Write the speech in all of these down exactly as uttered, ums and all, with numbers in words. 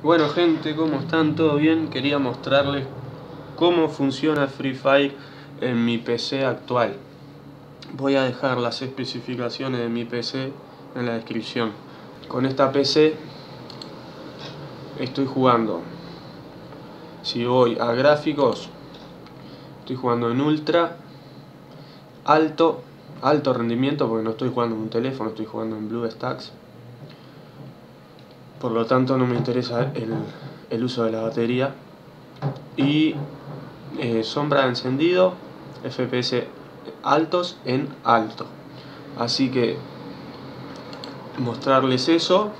Bueno gente, ¿cómo están? ¿Todo bien? Quería mostrarles cómo funciona Free Fire en mi P C actual. Voy a dejar las especificaciones de mi P C en la descripción. Con esta P C estoy jugando. Si voy a gráficos, estoy jugando en ultra, alto, alto rendimiento porque no estoy jugando en un teléfono, estoy jugando en BlueStacks. Por lo tanto no me interesa el, el uso de la batería. Y eh, sombra de encendido, F P S altos en alto. Así que mostrarles eso.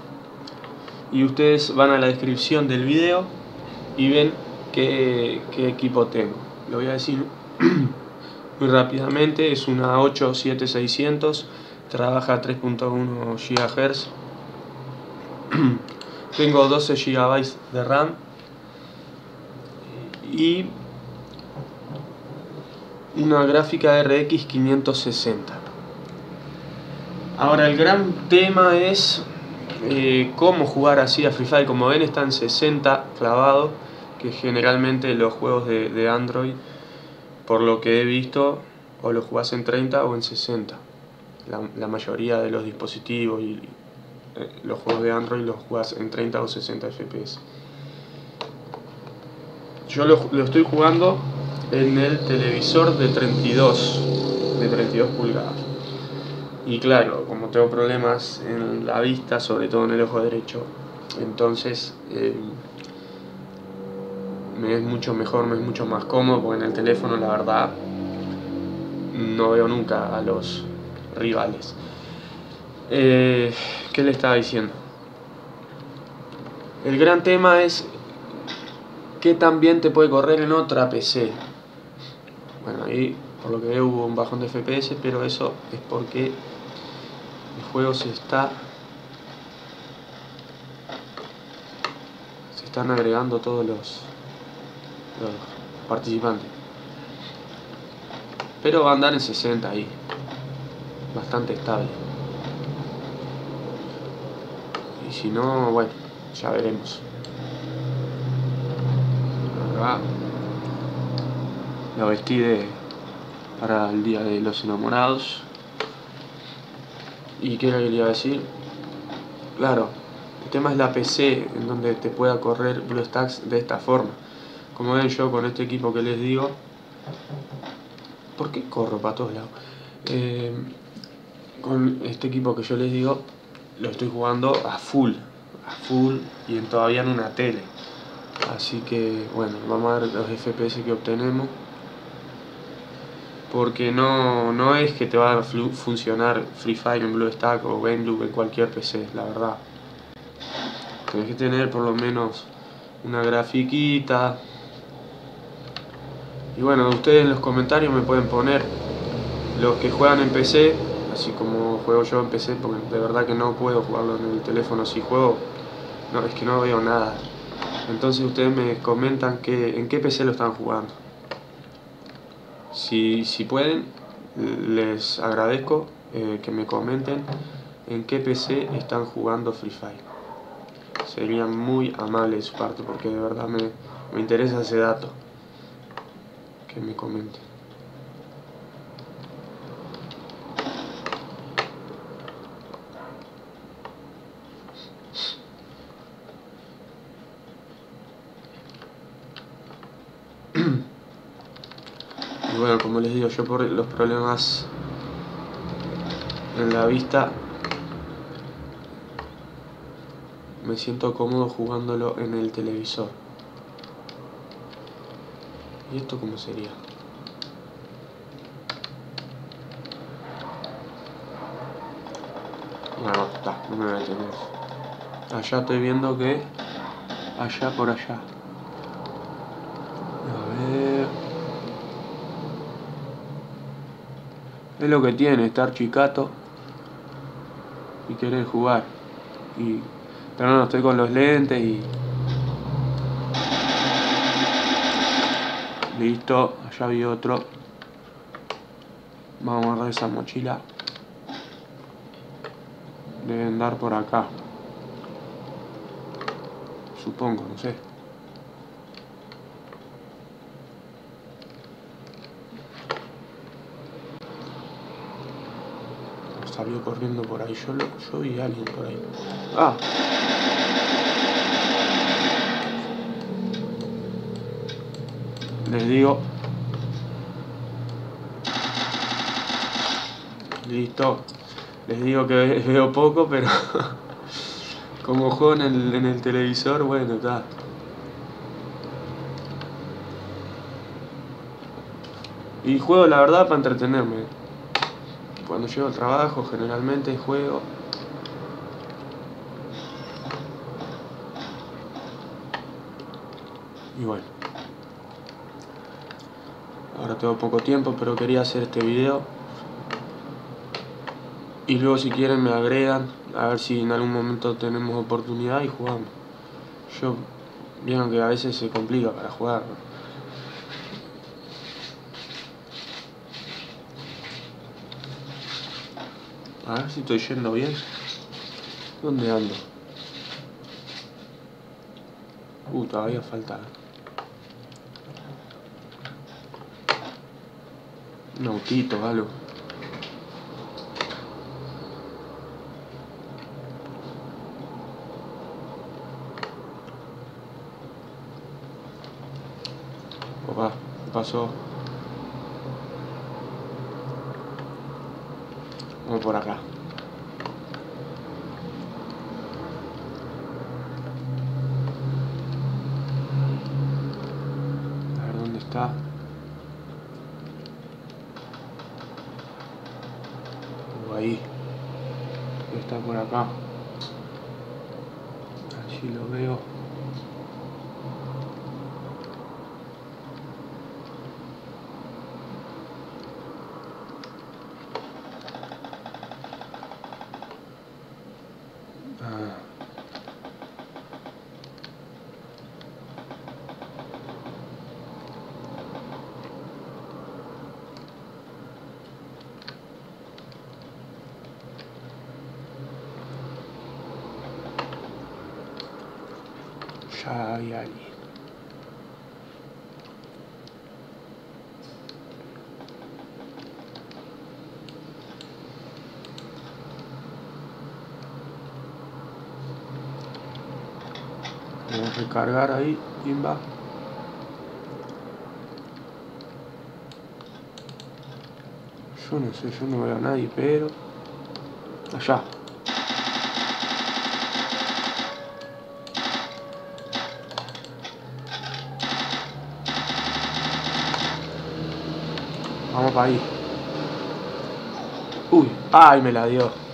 Y ustedes van a la descripción del video y ven qué, qué equipo tengo. Lo voy a decir muy rápidamente. Es una ocho siete seiscientos, trabaja tres punto uno gigahercios. Tengo doce gigabytes de RAM y una gráfica R X quinientos sesenta. Ahora el gran tema es eh, cómo jugar así a Free Fire. Como ven, está en sesenta clavado, que generalmente los juegos de, de Android, por lo que he visto, o lo jugás en treinta o en sesenta. La, la mayoría de los dispositivos y los juegos de Android los jugás en treinta o sesenta F P S. Yo lo, lo estoy jugando en el televisor de treinta y dos pulgadas. Y claro, como tengo problemas en la vista, sobre todo en el ojo derecho, entonces eh, me es mucho mejor, me es mucho más cómodo, porque en el teléfono la verdad no veo nunca a los rivales. Eh, ¿Qué le estaba diciendo? El gran tema es que también te puede correr en otra P C. Bueno, ahí por lo que veo hubo un bajón de F P S, pero eso es porque el juego se está se están agregando todos los, los participantes, pero va a andar en sesenta ahí, bastante estable. Y si no, bueno, ya veremos. Acá lo vestí de, para el día de los enamorados. ¿Y qué era lo que le iba a decir? Claro, el tema es la P C en donde te pueda correr BlueStacks de esta forma. Como ven, yo con este equipo que les digo, ¿por qué corro para todos lados? Eh, con este equipo que yo les digo, lo estoy jugando a full, a full y en, todavía en una tele. Así que bueno, vamos a ver los F P S que obtenemos. Porque no, no es que te va a funcionar Free Fire en BlueStacks o Benloop en cualquier P C, la verdad. Tenés que tener por lo menos una grafiquita. Y bueno, ustedes en los comentarios me pueden poner los que juegan en P C, así como juego yo en P C, porque de verdad que no puedo jugarlo en el teléfono. Si juego, no, es que no veo nada. Entonces ustedes me comentan que, en qué P C lo están jugando. Si, si pueden, les agradezco eh, que me comenten en qué P C están jugando Free Fire. Sería muy amable de su parte, porque de verdad me, me interesa ese dato, que me comenten. Bueno, como les digo, yo por los problemas en la vista me siento cómodo jugándolo en el televisor. ¿Y esto cómo sería? Bueno, está, no me voy a detener. Allá estoy viendo que... allá por allá. A ver... es lo que tiene estar chicato y querer jugar. Y, pero no, estoy con los lentes y... listo, allá vi otro. Vamos a guardar esa mochila. Deben dar por acá. supongo, no sé. Salió corriendo por ahí, yo, lo, yo y alguien por ahí. ¡Ah! Les digo. Listo. Les digo que veo poco, pero como juego en el, en el televisor, bueno, está. Y juego, la verdad, para entretenerme. Cuando llego al trabajo, generalmente juego. Y bueno. Ahora tengo poco tiempo, pero quería hacer este video. Y luego, si quieren, me agregan. A ver si en algún momento tenemos oportunidad y jugamos. Yo, vieron que a veces se complica para jugar, ¿no? A ver si estoy yendo bien. ¿Dónde ando? Uh, todavía falta. Un autito, algo. Opa, ¿qué pasó? Vamos por acá. A ver dónde está. Oh, ahí. Está por acá. Allí lo veo. Ya hay alguien. Voy a recargar ahí, Kimba. Yo no sé, yo no veo a nadie, pero... Allá. Vamos para ahí. Uy, ay, me la dio.